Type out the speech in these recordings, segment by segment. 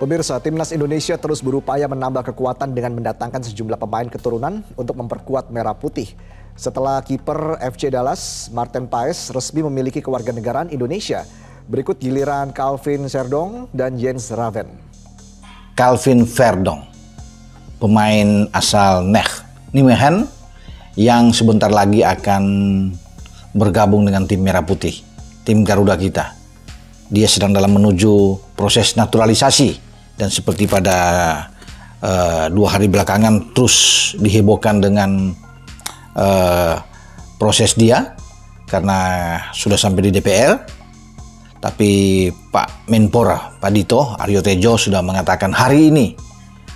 Pemirsa, Timnas Indonesia terus berupaya menambah kekuatan dengan mendatangkan sejumlah pemain keturunan untuk memperkuat merah putih. Setelah kiper FC Dallas, Maarten Paes resmi memiliki kewarganegaraan Indonesia. Berikut giliran Calvin Verdonk dan Jens Raven. Calvin Verdonk, pemain asal Nijmegen yang sebentar lagi akan bergabung dengan tim merah putih, tim Garuda kita. Dia sedang dalam menuju proses naturalisasi. Dan seperti pada 2 hari belakangan terus dihebohkan dengan proses dia karena sudah sampai di DPR. Tapi Pak Menpora, Pak Dito Ariotedjo sudah mengatakan hari ini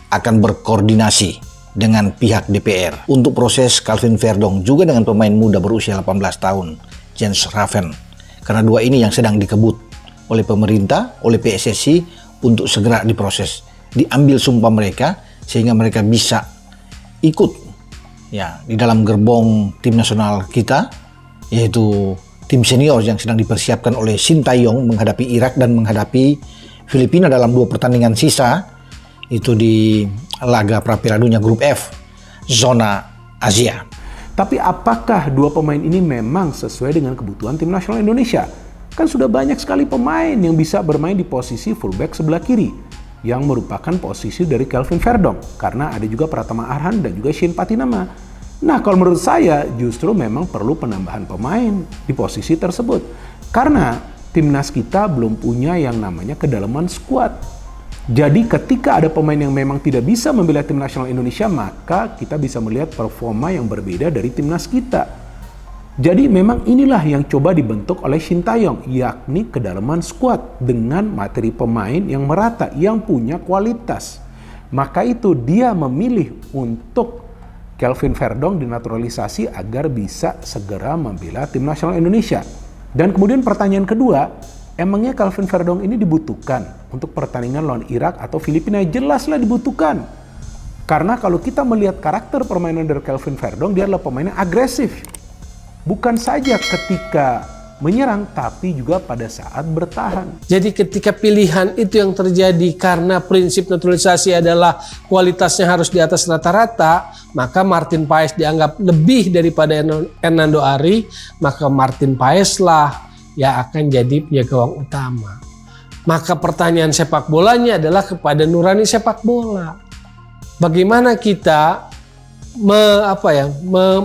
akan berkoordinasi dengan pihak DPR untuk proses Calvin Verdonk juga dengan pemain muda berusia 18 tahun Jens Raven, karena 2 ini yang sedang dikebut oleh pemerintah, oleh PSSI untuk segera diproses, diambil sumpah mereka sehingga mereka bisa ikut ya di dalam gerbong tim nasional kita, yaitu tim senior yang sedang dipersiapkan oleh Shin Tae-yong menghadapi Irak dan menghadapi Filipina dalam 2 pertandingan sisa itu di laga Piala Dunia Grup F zona Asia. Tapi apakah 2 pemain ini memang sesuai dengan kebutuhan tim nasional Indonesia? Kan sudah banyak sekali pemain yang bisa bermain di posisi fullback sebelah kiri yang merupakan posisi dari Calvin Verdonk, karena ada juga Pratama Arhan dan juga Shayne Pattynama. Nah, kalau menurut saya justru memang perlu penambahan pemain di posisi tersebut karena timnas kita belum punya yang namanya kedalaman skuad. Jadi ketika ada pemain yang memang tidak bisa membela tim nasional Indonesia, maka kita bisa melihat performa yang berbeda dari timnas kita. Jadi memang inilah yang coba dibentuk oleh Shin Tae-yong, yakni kedalaman skuad dengan materi pemain yang merata, yang punya kualitas. Maka itu dia memilih untuk Calvin Verdonk dinaturalisasi agar bisa segera membela tim nasional Indonesia. Dan kemudian pertanyaan kedua, emangnya Calvin Verdonk ini dibutuhkan untuk pertandingan lawan Irak atau Filipina? Jelaslah dibutuhkan. Karena kalau kita melihat karakter permainan dari Calvin Verdonk, dia adalah pemain yang agresif. Bukan saja ketika menyerang, tapi juga pada saat bertahan. Jadi ketika pilihan itu yang terjadi karena prinsip naturalisasi adalah kualitasnya harus di atas rata-rata, maka Maarten Paes dianggap lebih daripada Ernando Ari, maka Maarten Paes lah yang akan jadi penjaga gawang utama. Maka pertanyaan sepak bolanya adalah kepada nurani sepak bola. Bagaimana kita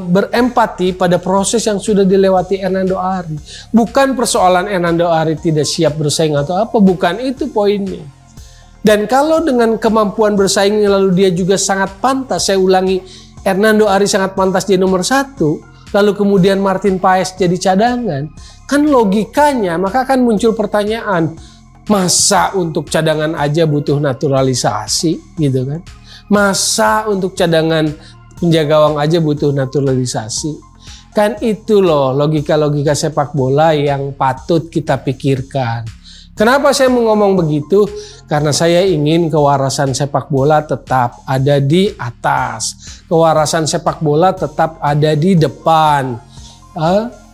berempati pada proses yang sudah dilewati Ernando Ari. Bukan persoalan Ernando Ari tidak siap bersaing atau apa, bukan itu poinnya. Dan kalau dengan kemampuan bersaing lalu dia juga sangat pantas, saya ulangi, Ernando Ari sangat pantas di nomor 1, lalu kemudian Maarten Paes jadi cadangan, kan logikanya maka akan muncul pertanyaan, masa untuk cadangan aja butuh naturalisasi gitu kan? Masa untuk cadangan penjaga gawang aja butuh naturalisasi. Kan itu loh logika-logika sepak bola yang patut kita pikirkan. Kenapa saya ngomong begitu? Karena saya ingin kewarasan sepak bola tetap ada di atas. Kewarasan sepak bola tetap ada di depan.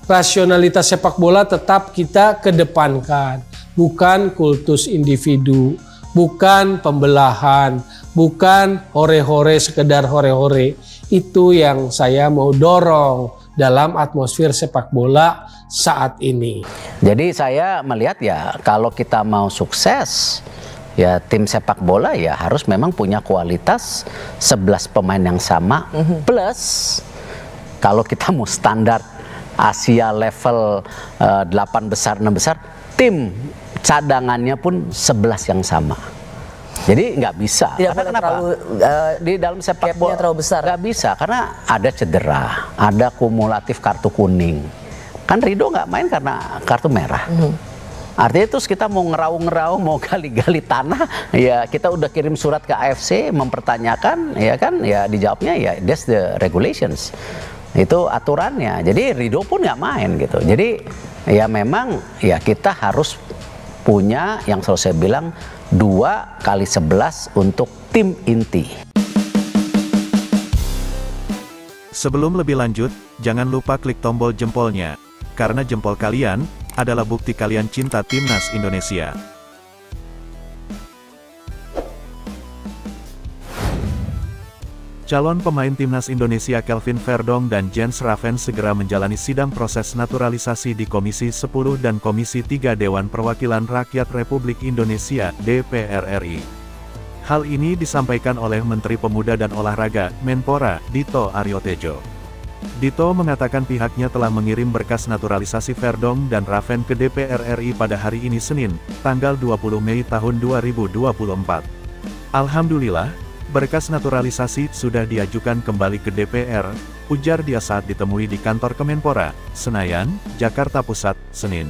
Rasionalitas sepak bola tetap kita kedepankan. Bukan kultus individu, bukan pembelahan, bukan hore-hore sekedar hore-hore. Itu yang saya mau dorong dalam atmosfer sepak bola saat ini. Jadi saya melihat ya kalau kita mau sukses ya tim sepak bola ya harus memang punya kualitas 11 pemain yang sama, plus kalau kita mau standar Asia level 8 besar 6 besar, tim cadangannya pun 11 yang sama. Jadi nggak bisa. Tidak, karena kenapa? Terlalu, di dalam sepak bola terlalu besar. Nggak bisa karena ada cedera, ada kumulatif kartu kuning. Kan Rido nggak main karena kartu merah. Artinya terus kita mau ngeraung-ngeraung, mau gali-gali tanah, ya kita udah kirim surat ke AFC mempertanyakan, ya kan? Ya dijawabnya ya that's the regulations. Itu aturannya. Jadi Rido pun nggak main gitu. Jadi ya memang ya kita harus punya yang selalu saya bilang 2x11 untuk tim inti. Sebelum lebih lanjut, jangan lupa klik tombol jempolnya, karena jempol kalian adalah bukti kalian cinta Timnas Indonesia. Calon pemain timnas Indonesia Calvin Verdonk dan Jens Raven segera menjalani sidang proses naturalisasi di Komisi 10 dan Komisi 3 Dewan Perwakilan Rakyat Republik Indonesia (DPR) RI. Hal ini disampaikan oleh Menteri Pemuda dan Olahraga Menpora Dito Ariotedjo. Dito mengatakan pihaknya telah mengirim berkas naturalisasi Verdonk dan Raven ke DPR RI pada hari ini Senin, tanggal 20 Mei tahun 2024. Alhamdulillah, berkas naturalisasi sudah diajukan kembali ke DPR, ujar dia saat ditemui di kantor Kemenpora, Senayan, Jakarta Pusat, Senin.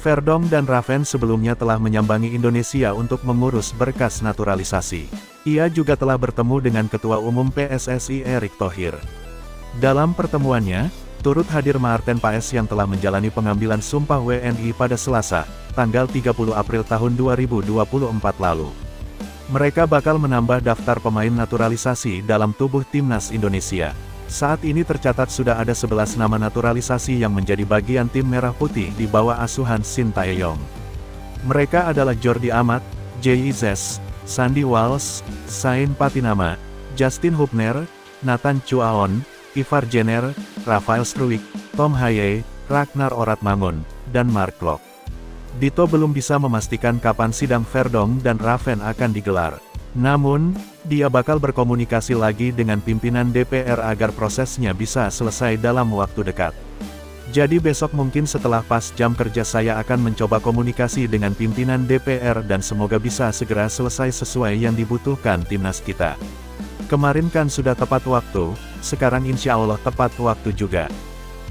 Verdonk dan Raven sebelumnya telah menyambangi Indonesia untuk mengurus berkas naturalisasi. Ia juga telah bertemu dengan Ketua Umum PSSI Erick Thohir. Dalam pertemuannya, turut hadir Maarten Paes yang telah menjalani pengambilan sumpah WNI pada Selasa, tanggal 30 April tahun 2024 lalu. Mereka bakal menambah daftar pemain naturalisasi dalam tubuh timnas Indonesia. Saat ini tercatat sudah ada 11 nama naturalisasi yang menjadi bagian tim merah putih di bawah asuhan Shin Tae-yong. Mereka adalah Jordi Amat, Jizès, Sandy Wals, Shayne Pattynama, Justin Hupner, Nathan Chuaon, Ivar Jenner, Rafael Struik, Tom Haye, Ragnar Oratmangoen, dan Mark Klok. Dito belum bisa memastikan kapan sidang Verdonk dan Raven akan digelar. Namun, dia bakal berkomunikasi lagi dengan pimpinan DPR agar prosesnya bisa selesai dalam waktu dekat. Jadi besok mungkin setelah pas jam kerja saya akan mencoba komunikasi dengan pimpinan DPR dan semoga bisa segera selesai sesuai yang dibutuhkan timnas kita. Kemarin kan sudah tepat waktu, sekarang insya Allah tepat waktu juga.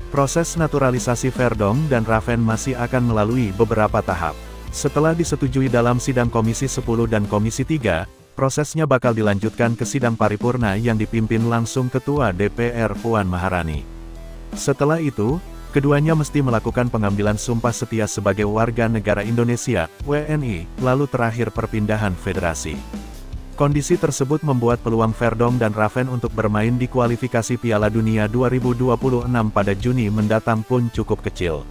Proses naturalisasi Verdonk dan Raven masih akan melalui beberapa tahap. Setelah disetujui dalam sidang Komisi 10 dan Komisi 3, prosesnya bakal dilanjutkan ke sidang paripurna yang dipimpin langsung Ketua DPR Puan Maharani. Setelah itu, keduanya mesti melakukan pengambilan sumpah setia sebagai warga negara Indonesia, WNI, lalu terakhir perpindahan federasi. Kondisi tersebut membuat peluang Verdonk dan Raven untuk bermain di kualifikasi Piala Dunia 2026 pada Juni mendatang pun cukup kecil.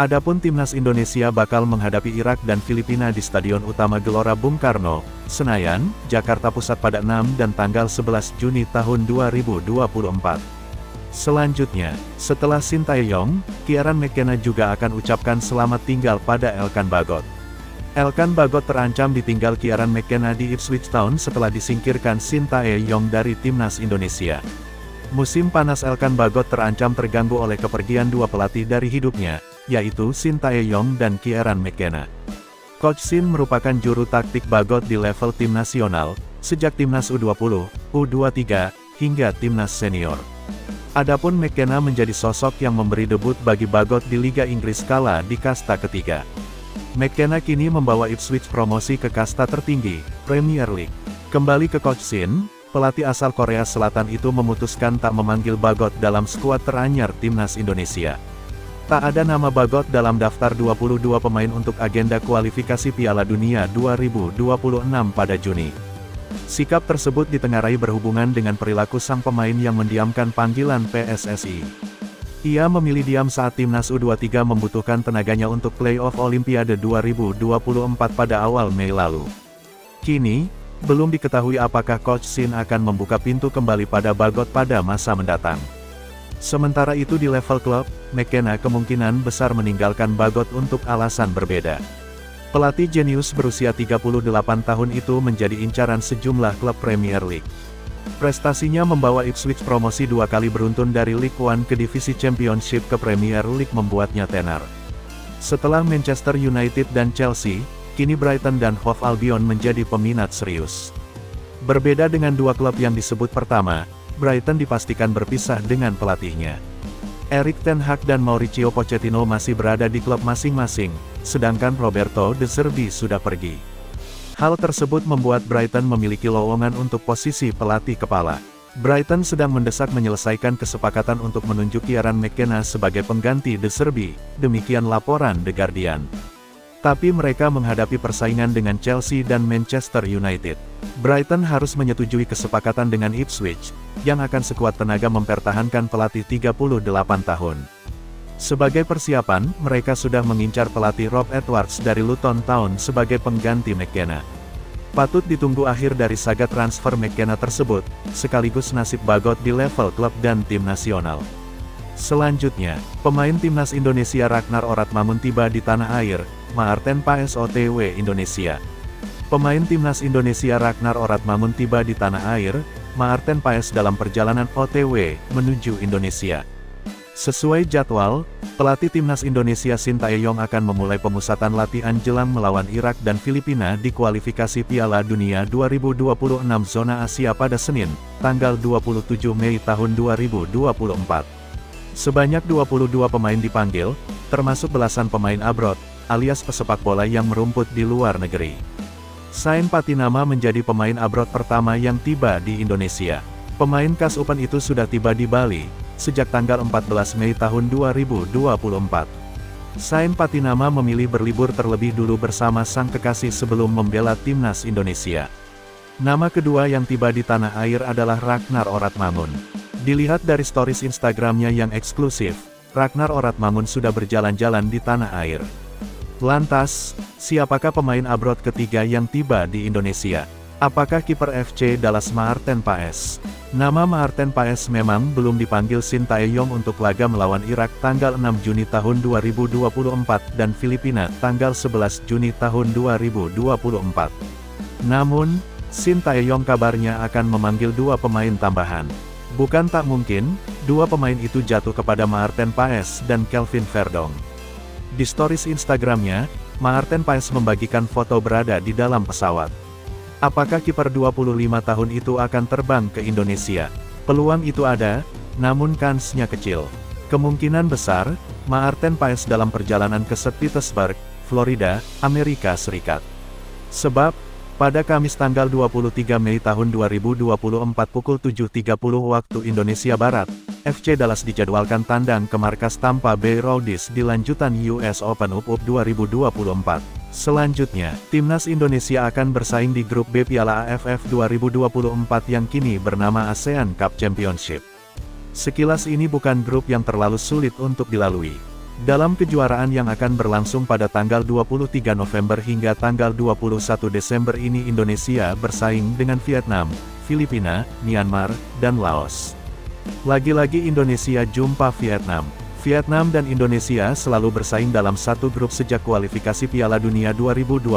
Adapun timnas Indonesia bakal menghadapi Irak dan Filipina di Stadion Utama Gelora Bung Karno, Senayan, Jakarta Pusat pada 6 dan tanggal 11 Juni tahun 2024. Selanjutnya, setelah Shin Tae-yong, Kieran McKenna juga akan ucapkan selamat tinggal pada Elkan Baggott. Elkan Baggott terancam ditinggal Kieran McKenna di Ipswich Town setelah disingkirkan Shin Tae-yong dari timnas Indonesia. Musim panas Elkan Baggott terancam terganggu oleh kepergian dua pelatih dari hidupnya, yaitu Shin Tae-yong dan Kieran McKenna. Coach Shin merupakan juru taktik Baggott di level tim nasional, sejak timnas U20, U23, hingga timnas senior. Adapun McKenna menjadi sosok yang memberi debut bagi Baggott di Liga Inggris kala di kasta ketiga. McKenna kini membawa Ipswich promosi ke kasta tertinggi, Premier League. Kembali ke Coach Shin, pelatih asal Korea Selatan itu memutuskan tak memanggil Baggott dalam skuad teranyar timnas Indonesia. Tak ada nama Baggott dalam daftar 22 pemain untuk agenda kualifikasi Piala Dunia 2026 pada Juni. Sikap tersebut ditengarai berhubungan dengan perilaku sang pemain yang mendiamkan panggilan PSSI. Ia memilih diam saat timnas U23 membutuhkan tenaganya untuk playoff Olimpiade 2024 pada awal Mei lalu. Kini, belum diketahui apakah Coach Shin akan membuka pintu kembali pada Baggott pada masa mendatang. Sementara itu di level klub, McKenna kemungkinan besar meninggalkan Baggott untuk alasan berbeda. Pelatih jenius berusia 38 tahun itu menjadi incaran sejumlah klub Premier League. Prestasinya membawa Ipswich promosi dua kali beruntun dari League One ke divisi Championship ke Premier League membuatnya tenar. Setelah Manchester United dan Chelsea, kini Brighton dan Hove Albion menjadi peminat serius. Berbeda dengan dua klub yang disebut pertama, Brighton dipastikan berpisah dengan pelatihnya. Erik ten Hag dan Mauricio Pochettino masih berada di klub masing-masing, sedangkan Roberto De Zerbi sudah pergi. Hal tersebut membuat Brighton memiliki lowongan untuk posisi pelatih kepala. Brighton sedang mendesak menyelesaikan kesepakatan untuk menunjuk Kieran McKenna sebagai pengganti De Zerbi, demikian laporan The Guardian. Tapi mereka menghadapi persaingan dengan Chelsea dan Manchester United. Brighton harus menyetujui kesepakatan dengan Ipswich, yang akan sekuat tenaga mempertahankan pelatih 38 tahun. Sebagai persiapan, mereka sudah mengincar pelatih Rob Edwards dari Luton Town sebagai pengganti McKenna. Patut ditunggu akhir dari saga transfer McKenna tersebut, sekaligus nasib Baggott di level klub dan tim nasional. Selanjutnya, pemain timnas Indonesia Ragnar Oratmangoen tiba di tanah air, Maarten Paes OTW Indonesia. Pemain timnas Indonesia Ragnar Oratmangoen tiba di tanah air, Maarten Paes dalam perjalanan OTW menuju Indonesia. Sesuai jadwal, pelatih timnas Indonesia Shin Tae-yong akan memulai pemusatan latihan jelang melawan Irak dan Filipina di kualifikasi Piala Dunia 2026 zona Asia pada Senin, tanggal 27 Mei tahun 2024. Sebanyak 22 pemain dipanggil, termasuk belasan pemain abroad, alias pesepak bola yang merumput di luar negeri. Shayne Pattynama menjadi pemain abroad pertama yang tiba di Indonesia. Pemain khas Upen itu sudah tiba di Bali sejak tanggal 14 Mei tahun 2024. Shayne Pattynama memilih berlibur terlebih dulu bersama sang kekasih sebelum membela timnas Indonesia. Nama kedua yang tiba di tanah air adalah Ragnar Oratmangoen. Dilihat dari stories Instagramnya yang eksklusif, Ragnar Oratmangoen sudah berjalan-jalan di tanah air. Lantas, siapakah pemain abroad ketiga yang tiba di Indonesia? Apakah kiper FC Dallas Maarten Paes? Nama Maarten Paes memang belum dipanggil Shin Tae-yong untuk laga melawan Irak tanggal 6 Juni tahun 2024 dan Filipina tanggal 11 Juni tahun 2024. Namun, Shin Tae-yong kabarnya akan memanggil dua pemain tambahan. Bukan tak mungkin, dua pemain itu jatuh kepada Maarten Paes dan Calvin Verdonk. Di stories Instagramnya, Maarten Paes membagikan foto berada di dalam pesawat. Apakah kiper 25 tahun itu akan terbang ke Indonesia? Peluang itu ada, namun kansnya kecil. Kemungkinan besar, Maarten Paes dalam perjalanan ke St. Petersburg, Florida, Amerika Serikat. Sebab, pada Kamis tanggal 23 Mei tahun 2024 pukul 7.30 waktu Indonesia Barat, FC Dallas dijadwalkan tandang ke markas Tampa Bay Rowdies di lanjutan US Open UPUP 2024. Selanjutnya, timnas Indonesia akan bersaing di grup B Piala AFF 2024 yang kini bernama ASEAN Cup Championship. Sekilas ini bukan grup yang terlalu sulit untuk dilalui. Dalam kejuaraan yang akan berlangsung pada tanggal 23 November hingga tanggal 21 Desember ini, Indonesia bersaing dengan Vietnam, Filipina, Myanmar, dan Laos. Lagi-lagi Indonesia jumpa Vietnam. Vietnam dan Indonesia selalu bersaing dalam satu grup sejak kualifikasi Piala Dunia 2022,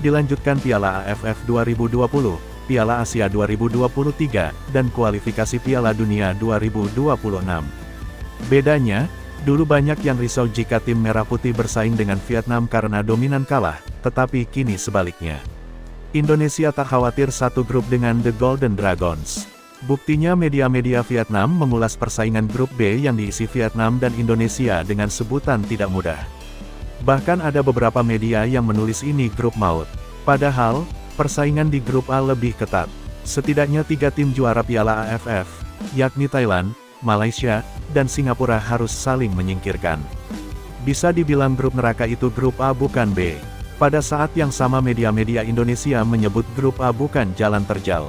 dilanjutkan Piala AFF 2020, Piala Asia 2023, dan kualifikasi Piala Dunia 2026. Bedanya, dulu banyak yang risau jika tim merah putih bersaing dengan Vietnam karena dominan kalah, tetapi kini sebaliknya. Indonesia tak khawatir satu grup dengan The Golden Dragons. Buktinya media-media Vietnam mengulas persaingan grup B yang diisi Vietnam dan Indonesia dengan sebutan tidak mudah. Bahkan ada beberapa media yang menulis ini grup maut. Padahal, persaingan di grup A lebih ketat. Setidaknya tiga tim juara Piala AFF, yakni Thailand, Malaysia, dan Singapura harus saling menyingkirkan. Bisa dibilang grup neraka itu grup A bukan B. Pada saat yang sama media-media Indonesia menyebut grup A bukan jalan terjal.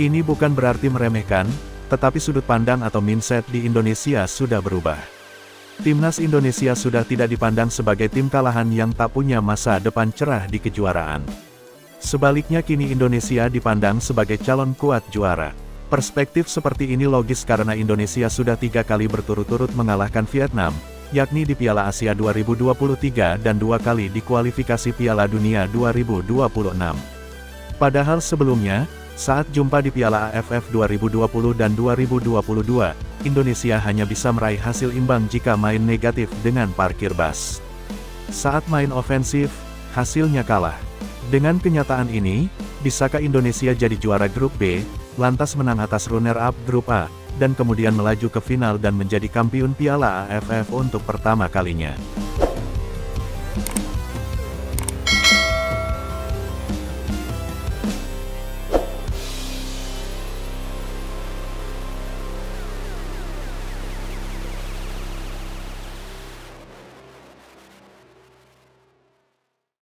Ini bukan berarti meremehkan, tetapi sudut pandang atau mindset di Indonesia sudah berubah. Timnas Indonesia sudah tidak dipandang sebagai tim kalahan yang tak punya masa depan cerah di kejuaraan. Sebaliknya kini Indonesia dipandang sebagai calon kuat juara. Perspektif seperti ini logis karena Indonesia sudah 3 kali berturut-turut mengalahkan Vietnam, yakni di Piala Asia 2023 dan 2 kali di kualifikasi Piala Dunia 2026. Padahal sebelumnya, saat jumpa di Piala AFF 2020 dan 2022, Indonesia hanya bisa meraih hasil imbang jika main negatif dengan parkir bas. Saat main ofensif, hasilnya kalah. Dengan kenyataan ini, bisakah Indonesia jadi juara grup B? Lantas menang atas runner-up grup A, dan kemudian melaju ke final dan menjadi kampiun Piala AFF untuk pertama kalinya.